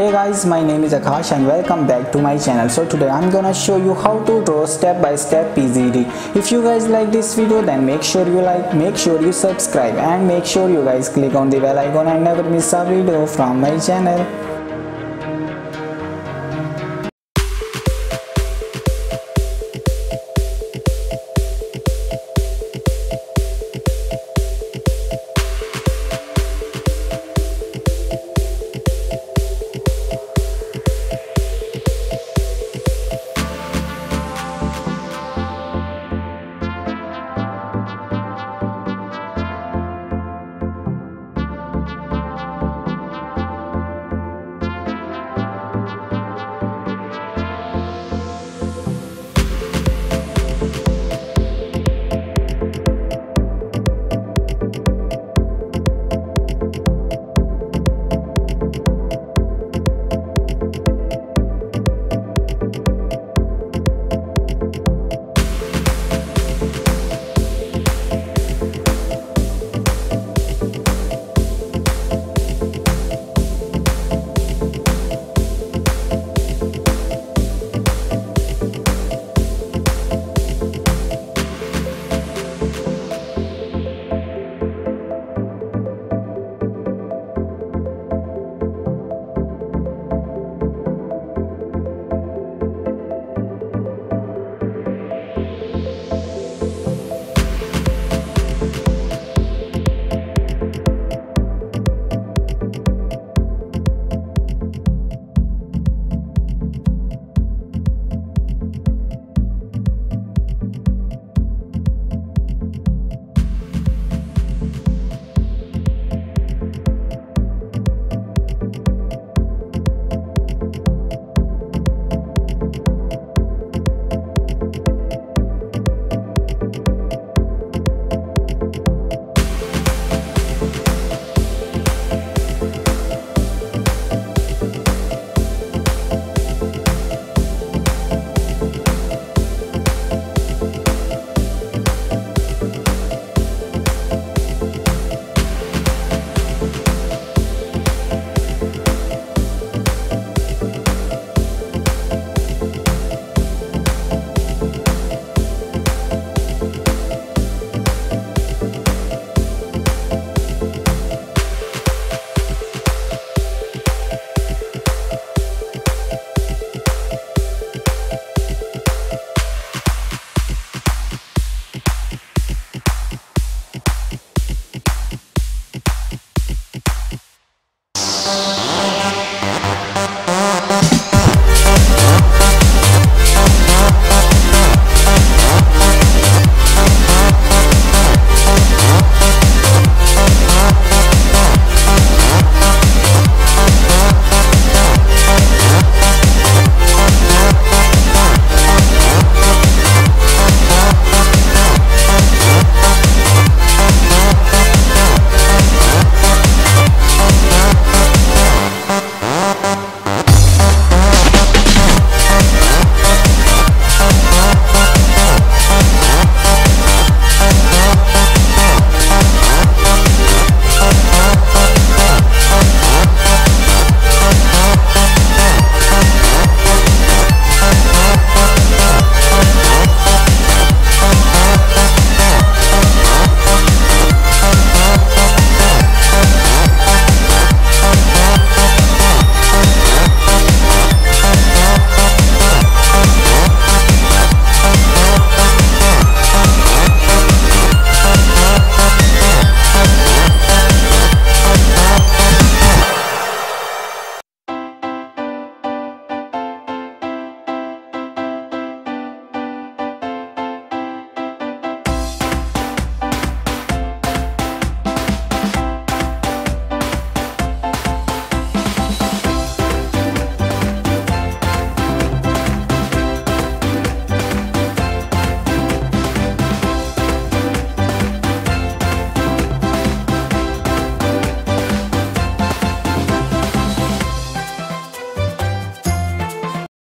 Hey guys, my name is Akash and welcome back to my channel. So today I'm gonna show you how to draw step by step PGD. If you guys like this video, then make sure you like, make sure you subscribe, and make sure you guys click on the bell icon and never miss a video from my channel.